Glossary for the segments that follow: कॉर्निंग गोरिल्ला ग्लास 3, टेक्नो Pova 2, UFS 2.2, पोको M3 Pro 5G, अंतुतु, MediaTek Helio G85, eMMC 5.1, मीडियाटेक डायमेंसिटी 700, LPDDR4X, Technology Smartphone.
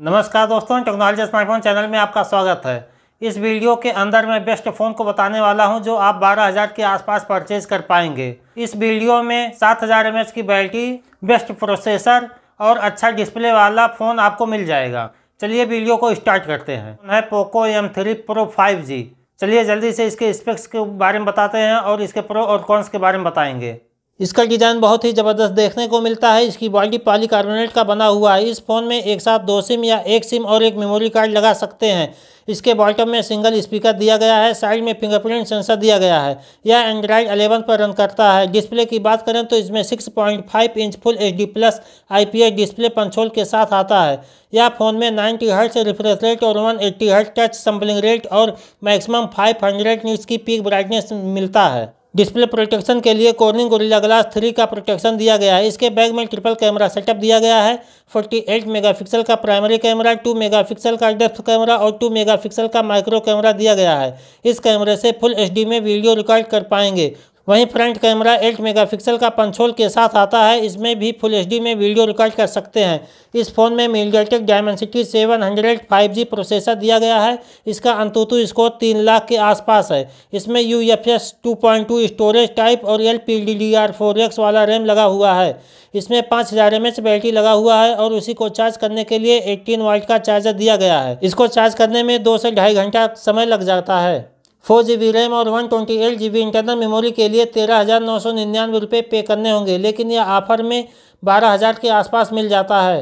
नमस्कार दोस्तों, technology smartphone channel में आपका स्वागत है। इस वीडियो के अंदर मैं बेस्ट फ़ोन को बताने वाला हूं जो आप 12,000 के आसपास परचेज कर पाएंगे। इस वीडियो में 7,000 mAh की बैटरी, बेस्ट प्रोसेसर और अच्छा डिस्प्ले वाला फ़ोन आपको मिल जाएगा। चलिए वीडियो को स्टार्ट करते हैं। है पोको M3 Pro 5G। चलिए जल्दी से इसके स्पेक्स के बारे में बताते हैं और इसके प्रो और कॉन्स के बारे में बताएँगे। इसका डिज़ाइन बहुत ही ज़बरदस्त देखने को मिलता है। इसकी बॉडी पॉलीकार्बोनेट का बना हुआ है। इस फ़ोन में एक साथ 2 सिम या 1 सिम और 1 मेमोरी कार्ड लगा सकते हैं। इसके बॉटम में सिंगल स्पीकर दिया गया है। साइड में फिंगरप्रिंट सेंसर दिया गया है। यह एंड्राइड 11 पर रन करता है। डिस्प्ले की बात करें तो इसमें 6.5 inch full HD plus IPS display punch hole के साथ आता है। यह फ़ोन में 90 हर्ट्ज रिफ्रेश रेट और 180 हर्ट्ज टच सैंपलिंग रेट और मैक्सिमम 500 नीट्स की पीक ब्राइटनेस मिलता है। डिस्प्ले प्रोटेक्शन के लिए कॉर्निंग गोरिल्ला ग्लास 3 का प्रोटेक्शन दिया गया है। इसके बैक में ट्रिपल कैमरा सेटअप दिया गया है। 48 मेगापिक्सल का प्राइमरी कैमरा, 2 मेगापिक्सल का डेप्थ कैमरा और 2 मेगापिक्सल का माइक्रो कैमरा दिया गया है। इस कैमरे से फुल एचडी में वीडियो रिकॉर्ड कर पाएंगे। वहीं फ्रंट कैमरा 8 मेगापिक्सल का पंचोल के साथ आता है। इसमें भी फुल एचडी में वीडियो रिकॉर्ड कर सकते हैं। इस फ़ोन में मीडियाटेक डायमेंसिटी 700 5G प्रोसेसर दिया गया है। इसका अंतुतु स्कोर 3 लाख के आसपास है। इसमें UFS 2.2 स्टोरेज टाइप और LPDDR4X वाला रैम लगा हुआ है। इसमें 5000 mAh बैटरी लगा हुआ है और उसी को चार्ज करने के लिए 18 वाट का चार्जर दिया गया है। इसको चार्ज करने में 2 से ढाई घंटा समय लग जाता है। 4 GB रैम और 128 GB इंटरनल मेमोरी के लिए 13,999 रुपये पे करने होंगे, लेकिन यह ऑफर में 12,000 के आसपास मिल जाता है।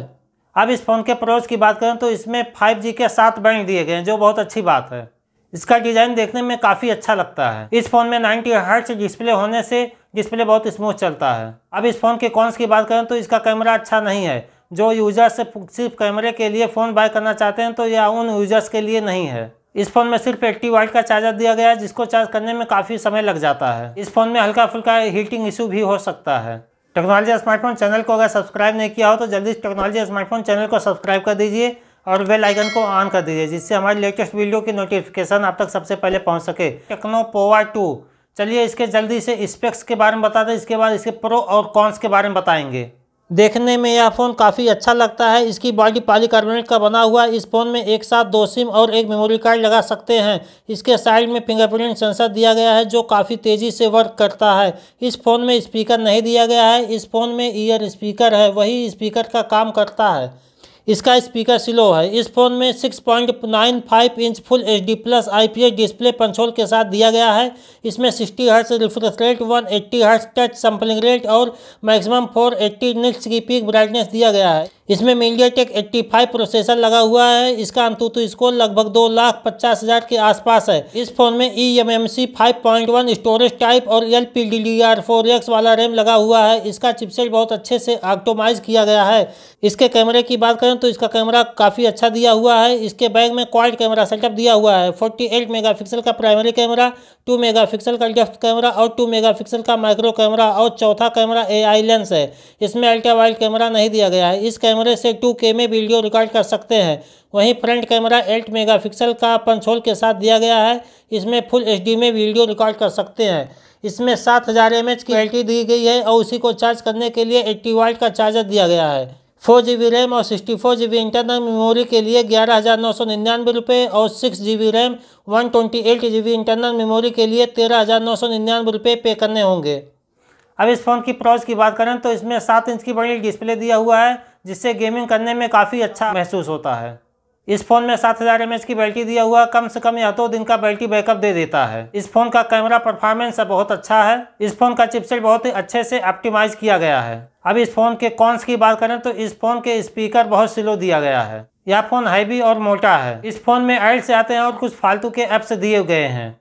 अब इस फ़ोन के प्रोज की बात करें तो इसमें 5G के 7 बैंड दिए गए हैं, जो बहुत अच्छी बात है। इसका डिज़ाइन देखने में काफ़ी अच्छा लगता है। इस फ़ोन में 90 हर्ट्ज डिस्प्ले होने से डिस्प्ले बहुत स्मूथ चलता है। अब इस फ़ोन के कॉन्स की बात करें तो इसका कैमरा अच्छा नहीं है। जो यूज़र्स सिर्फ कैमरे के लिए फ़ोन बाय करना चाहते हैं तो यह उन यूज़र्स के लिए नहीं है। इस फ़ोन में सिर्फ 80 वाट का चार्जर दिया गया है, जिसको चार्ज करने में काफ़ी समय लग जाता है। इस फ़ोन में हल्का फुल्का हीटिंग इशू भी हो सकता है। टेक्नोलॉजी स्मार्टफोन चैनल को अगर सब्सक्राइब नहीं किया हो तो जल्दी टेक्नोलॉजी स्मार्टफोन चैनल को सब्सक्राइब कर दीजिए और बेल आइकन को ऑन कर दीजिए, जिससे हमारी लेटेस्ट वीडियो की नोटिफिकेशन आप तक सबसे पहले पहुँच सके। टेक्नो Pova 2। चलिए इसके जल्दी से स्पेक्स के बारे में बता दें, इसके बाद इसके प्रो और कॉन्स के बारे में बताएँगे। देखने में यह फ़ोन काफ़ी अच्छा लगता है। इसकी बॉडी पॉलीकार्बोनेट का बना हुआ है। इस फ़ोन में एक साथ 2 सिम और 1 मेमोरी कार्ड लगा सकते हैं। इसके साइड में फिंगरप्रिंट सेंसर दिया गया है, जो काफ़ी तेज़ी से वर्क करता है। इस फ़ोन में स्पीकर नहीं दिया गया है। इस फ़ोन में ईयर स्पीकर है, वही स्पीकर का काम करता है। इसका स्पीकर स्लो है। इस फ़ोन में 6.95 inch full HD plus IPS display punch hole के साथ दिया गया है। इसमें 60 hertz refresh rate, 180 hertz touch sampling rate और मैक्सिमम 480 निट्स की पीक ब्राइटनेस दिया गया है। इसमें मीडियाटेक 85 प्रोसेसर लगा हुआ है। इसका अंतुतु स्कोर लगभग 2,50,000 के आसपास है। इस फ़ोन में eMMC 5.1 स्टोरेज टाइप और LPDDR4X वाला रैम लगा हुआ है। इसका चिपसेट बहुत अच्छे से ऑप्टिमाइज किया गया है। इसके कैमरे की बात करें तो इसका कैमरा काफ़ी अच्छा दिया हुआ है। इसके बैक में क्वाड कैमरा सेटअप दिया हुआ है। 48 मेगापिक्सल का प्राइमरी कैमरा, 2 मेगापिक्सल का डेप्थ कैमरा और 2 मेगापिक्सल का माइक्रो कैमरा और चौथा कैमरा AI लेंस है। इसमें अल्ट्रा वाइड कैमरा नहीं दिया गया है। इस कैमरे से 2K में वीडियो रिकॉर्ड कर सकते हैं। वहीं फ्रंट कैमरा 8 मेगापिक्सल का पंचोल के साथ दिया गया है। इसमें फुल एचडी में वीडियो रिकॉर्ड कर सकते हैं। इसमें 7,000 mAh की बैटरी दी गई है और उसी को चार्ज करने के लिए 80 वाट का चार्जर दिया गया है। 4 GB रैम और 64 GB इंटरनल मेमोरी के लिए 11,999 रुपये और 6 GB RAM 128 GB internal memory के लिए 13,999 रुपये पे करने होंगे। अब इस फ़ोन की प्राइस की बात करें तो इसमें 7 इंच की बड़ी डिस्प्ले दिया हुआ है, जिससे गेमिंग करने में काफ़ी अच्छा महसूस होता है। इस फ़ोन में 7,000 mAh की बैटरी दिया हुआ, कम से कम यह 2 दिन का बैटरी बैकअप दे देता है। इस फ़ोन का कैमरा परफॉर्मेंस बहुत अच्छा है। इस फ़ोन का चिपसेट बहुत ही अच्छे से ऑप्टिमाइज किया गया है। अब इस फ़ोन के कॉन्स की बात करें तो इस फ़ोन के स्पीकर बहुत स्लो दिया गया है। यह फ़ोन हैवी और मोटा है। इस फ़ोन में एड्स आते हैं और कुछ फालतू के ऐप्स दिए गए हैं।